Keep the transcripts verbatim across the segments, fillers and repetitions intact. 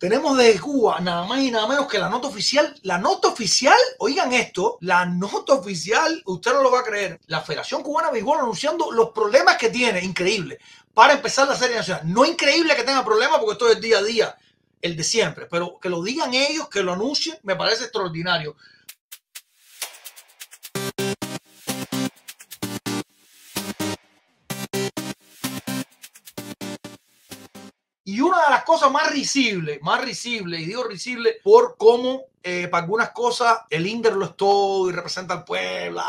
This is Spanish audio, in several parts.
Tenemos de Cuba nada más y nada menos que la nota oficial. La nota oficial, oigan esto, la nota oficial, usted no lo va a creer. La Federación Cubana de Béisbol anunciando los problemas que tiene, increíble, para empezar la Serie Nacional. No increíble que tenga problemas porque esto es el día a día, el de siempre, pero que lo digan ellos, que lo anuncien, me parece extraordinario. Y una de las cosas más risibles, más risibles, y digo risible por cómo eh, para algunas cosas el Inder lo es todo y representa al pueblo,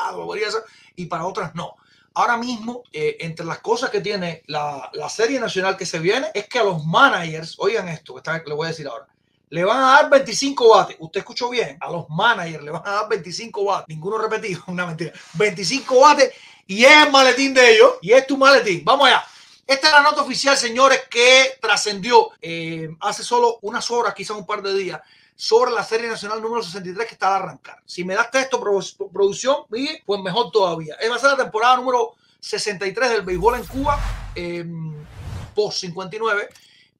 y para otras no. Ahora mismo, eh, entre las cosas que tiene la, la Serie Nacional que se viene, es que a los managers, oigan esto, que le voy a decir ahora, le van a dar veinticinco bates. Usted escuchó bien, a los managers le van a dar veinticinco bates. Ninguno repetido, una mentira. veinticinco bates y es el maletín de ellos, y es tu maletín. Vamos allá. Esta es la nota oficial, señores, que trascendió eh, hace solo unas horas, quizás un par de días, sobre la Serie Nacional número sesenta y tres que está a arrancar. Si me das texto, produ producción, pues mejor todavía. Esa va a ser la temporada número sesenta y tres del béisbol en Cuba, eh, post cincuenta y nueve,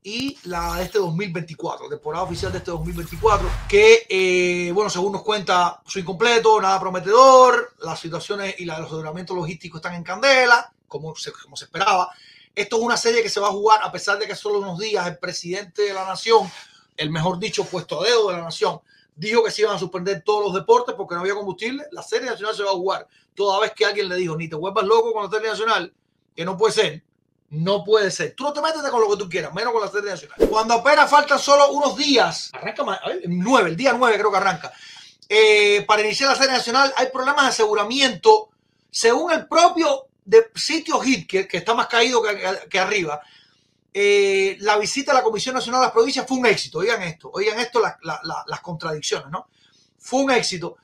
y la de este dos mil veinticuatro, temporada oficial de este dos mil veinticuatro, que, eh, bueno, según nos cuenta, su incompleto, nada prometedor, las situaciones y los ordenamientos logísticos están en candela, como se, como se esperaba. Esto es una serie que se va a jugar, a pesar de que solo unos días el presidente de la nación, el mejor dicho puesto a dedo de la nación, dijo que se iban a suspender todos los deportes porque no había combustible. La Serie Nacional se va a jugar. Toda vez que alguien le dijo, ni te vuelvas loco con la Serie Nacional, que no puede ser, no puede ser. Tú no te metes con lo que tú quieras, menos con la Serie Nacional. Cuando apenas faltan solo unos días, arranca más, nueve, el día nueve creo que arranca, eh, para iniciar la Serie Nacional hay problemas de aseguramiento, según el propio de Sitio Hit, que, que está más caído que, que arriba. Eh, la visita a la Comisión Nacional de las Provincias fue un éxito. Oigan esto, oigan esto, la, la, la, las contradicciones, ¿no? Fue un éxito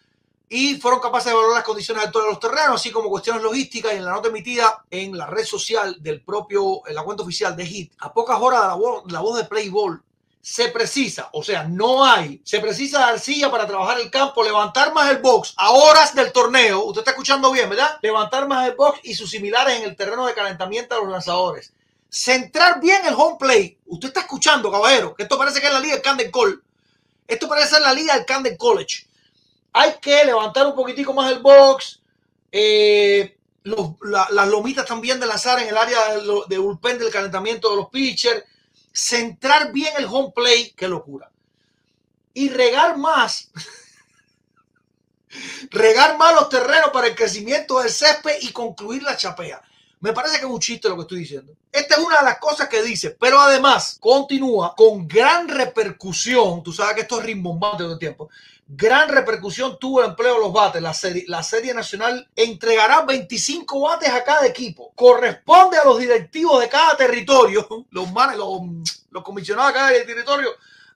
y fueron capaces de valorar las condiciones de todos los terrenos, así como cuestiones logísticas. Y en la nota emitida en la red social del propio, en la cuenta oficial de Hit, a pocas horas de la voz, la voz de Playbol, se precisa, o sea, no hay, se precisa de arcilla para trabajar el campo, levantar más el box a horas del torneo. Usted está escuchando bien, ¿verdad? Levantar más el box y sus similares en el terreno de calentamiento de los lanzadores. Centrar bien el home play. Usted está escuchando, caballero, que esto parece que es la liga del Camden Call. Esto parece ser la liga del Camden College. Hay que levantar un poquitico más el box. Eh, los, la, las lomitas también de lanzar en el área de, de bullpen del calentamiento de los pitchers. Centrar bien el home play, qué locura. Y regar más. Regar más los terrenos para el crecimiento del césped y concluir la chapea. Me parece que es un chiste lo que estoy diciendo. Esta es una de las cosas que dice, pero además continúa con gran repercusión. Tú sabes que esto es rimbombante todo el tiempo. Gran repercusión tuvo el empleo de los bates. La serie, la Serie Nacional entregará veinticinco bates a cada equipo. Corresponde a los directivos de cada territorio, los, man, los, los comisionados de cada territorio,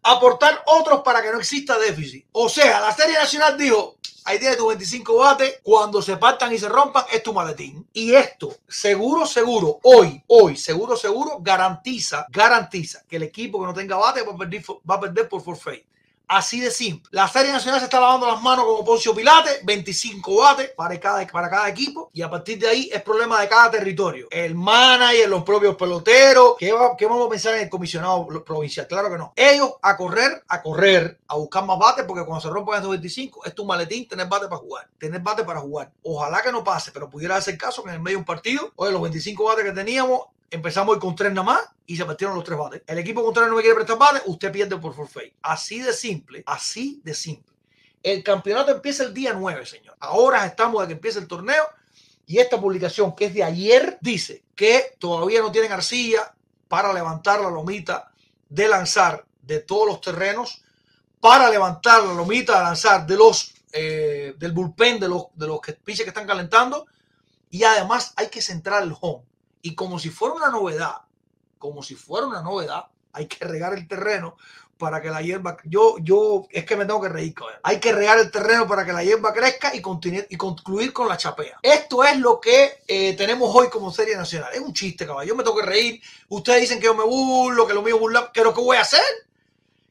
aportar otros para que no exista déficit. O sea, la Serie Nacional dijo, ahí tienes tus veinticinco bates, cuando se partan y se rompan es tu maletín. Y esto, seguro, seguro, hoy, hoy, seguro, seguro, garantiza, garantiza que el equipo que no tenga bate va a perder, va a perder por forfait. Así de simple. La Serie Nacional se está lavando las manos como Poncio Pilate. veinticinco bates para cada, para cada equipo. Y a partir de ahí es problema de cada territorio. El manager, los propios peloteros. ¿Qué, va, qué vamos a pensar en el comisionado provincial? Claro que no. Ellos a correr, a correr, a buscar más bates. Porque cuando se rompan esos veinticinco, es tu maletín tener bate para jugar. Tener bate para jugar. Ojalá que no pase, pero pudiera hacer caso que en el medio de un partido, oye, los veinticinco bates que teníamos, empezamos con tres nada más y se partieron los tres bates. El equipo contrario no me quiere prestar bates, usted pierde por forfait. Así de simple, así de simple. El campeonato empieza el día nueve, señor. Ahora estamos de que empiece el torneo y esta publicación que es de ayer dice que todavía no tienen arcilla para levantar la lomita de lanzar de todos los terrenos, para levantar la lomita de lanzar de los, eh, del bullpen, de los, de los pitchers que están calentando, y además hay que centrar el home. Y como si fuera una novedad, como si fuera una novedad, hay que regar el terreno para que la hierba... Yo, yo, es que me tengo que reír, cabrón. Hay que regar el terreno para que la hierba crezca y, continue, y concluir con la chapea. Esto es lo que eh, tenemos hoy como Serie Nacional. Es un chiste, cabrón. Yo me tengo que reír. Ustedes dicen que yo me burlo, que lo mío burla. ¿Pero qué voy a hacer?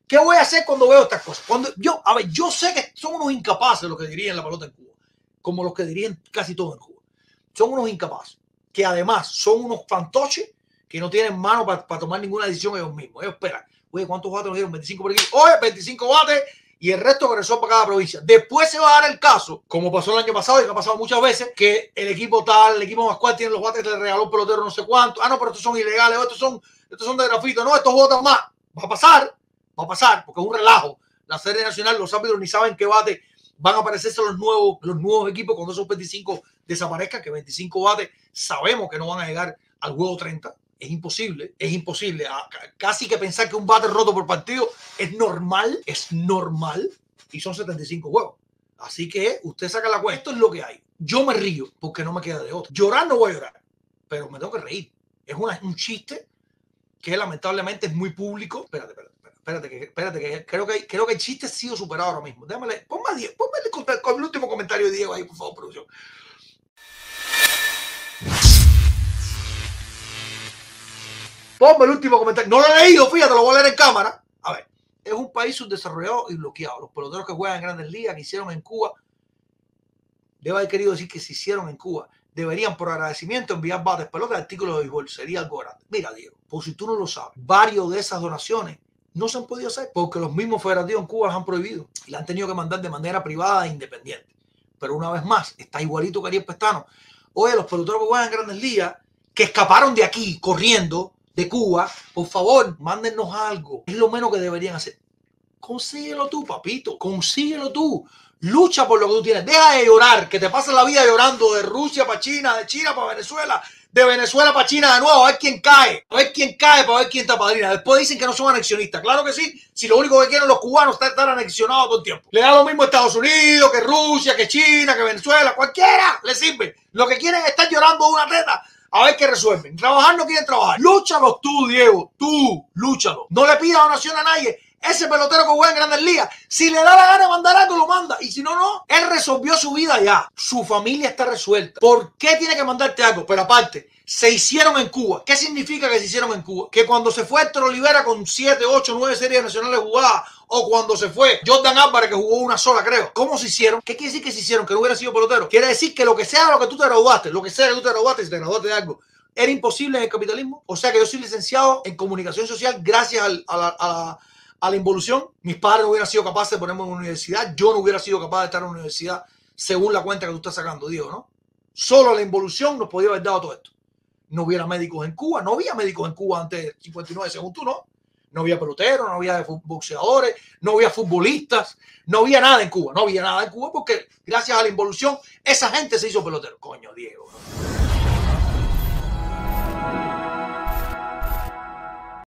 ¿Qué voy a hacer cuando veo estas cosas? Cuando yo, a ver, yo sé que son unos incapaces los que dirigen la pelota en Cuba, como los que dirigen casi todo en Cuba. Son unos incapaces, que además son unos fantoches que no tienen mano para, para tomar ninguna decisión ellos mismos. Ellos esperan Oye, ¿cuántos bates nos dieron? veinticinco por aquí. Oye, veinticinco bates. Y el resto regresó para cada provincia. Después se va a dar el caso, como pasó el año pasado y que ha pasado muchas veces, que el equipo tal, el equipo más cual tiene los bates, le regaló un pelotero no sé cuánto. Ah, no, pero estos son ilegales, estos son, estos son de grafito. No, estos votan más. Va a pasar, va a pasar, porque es un relajo. La Serie Nacional, los árbitros ni saben qué bate van a aparecerse los nuevos, los nuevos equipos cuando esos veinticinco desaparezcan, que veinticinco bates sabemos que no van a llegar al juego treinta. Es imposible, es imposible. Casi que pensar que un bate roto por partido es normal, es normal. Y son setenta y cinco juegos. Así que usted saca la cuenta, esto es lo que hay. Yo me río porque no me queda de otra. Llorar no voy a llorar, pero me tengo que reír. Es una, un chiste que lamentablemente es muy público. Espérate, espérate, espérate, que, espérate, que creo que, creo que el chiste ha sido superado ahora mismo. Déjame leer. Ponme, ponme el, con el último comentario de Diego ahí, por favor, producción. Ponme el último comentario. No lo he leído, fíjate, lo voy a leer en cámara. A ver, es un país subdesarrollado y bloqueado. Los peloteros que juegan en Grandes Ligas, que hicieron en Cuba, debe haber querido decir que se hicieron en Cuba, deberían por agradecimiento enviar bates, pelotas, artículos de béisbol. Sería algo grande. Mira, Diego, por si tú no lo sabes, varios de esas donaciones no se han podido hacer porque los mismos federativos en Cuba las han prohibido y las han tenido que mandar de manera privada e independiente. Pero una vez más, está igualito que Ariel Pestano. Oye, los peloteros que juegan en Grandes Ligas, que escaparon de aquí corriendo, de Cuba, por favor, mándennos algo. Es lo menos que deberían hacer. Consíguelo tú, papito. Consíguelo tú. Lucha por lo que tú tienes. Deja de llorar, que te pases la vida llorando de Rusia para China, de China para Venezuela, de Venezuela para China de nuevo. A ver quién cae. A ver quién cae para ver quién te apadrina. Después dicen que no son anexionistas. Claro que sí. Si lo único que quieren los cubanos es estar anexionados todo el tiempo. Le da lo mismo a Estados Unidos, que Rusia, que China, que Venezuela. Cualquiera le sirve. Lo que quieren es estar llorando de una teta. A ver qué resuelven. Trabajar no quieren trabajar. Lúchalo tú, Diego. Tú, lúchalo. No le pidas donación a nadie. Ese pelotero que juega en Grandes Ligas, si le da la gana de mandar algo, lo manda. Y si no, no. Él resolvió su vida ya. Su familia está resuelta. ¿Por qué tiene que mandarte algo? Pero aparte, se hicieron en Cuba. ¿Qué significa que se hicieron en Cuba? Que cuando se fue Trolivera con siete, ocho, nueve series nacionales jugadas, o cuando se fue Jordan Álvarez, que jugó una sola, creo. ¿Cómo se hicieron? ¿Qué quiere decir que se hicieron? Que no hubiera sido pelotero. Quiere decir que lo que sea lo que tú te graduaste, lo que sea que tú te graduaste, si te graduaste de algo, era imposible en el capitalismo. O sea que yo soy licenciado en comunicación social gracias al, a, la, a, la, a la involución. Mis padres no hubieran sido capaces de ponerme en una universidad. Yo no hubiera sido capaz de estar en una universidad según la cuenta que tú estás sacando, Diego, ¿no? Solo la involución nos podía haber dado todo esto. No hubiera médicos en Cuba. No había médicos en Cuba antes del cincuenta y nueve, según tú, ¿no? No había peloteros, no había boxeadores, no había futbolistas, no había nada en Cuba. No había nada en Cuba porque gracias a la involución esa gente se hizo pelotero. Coño, Diego.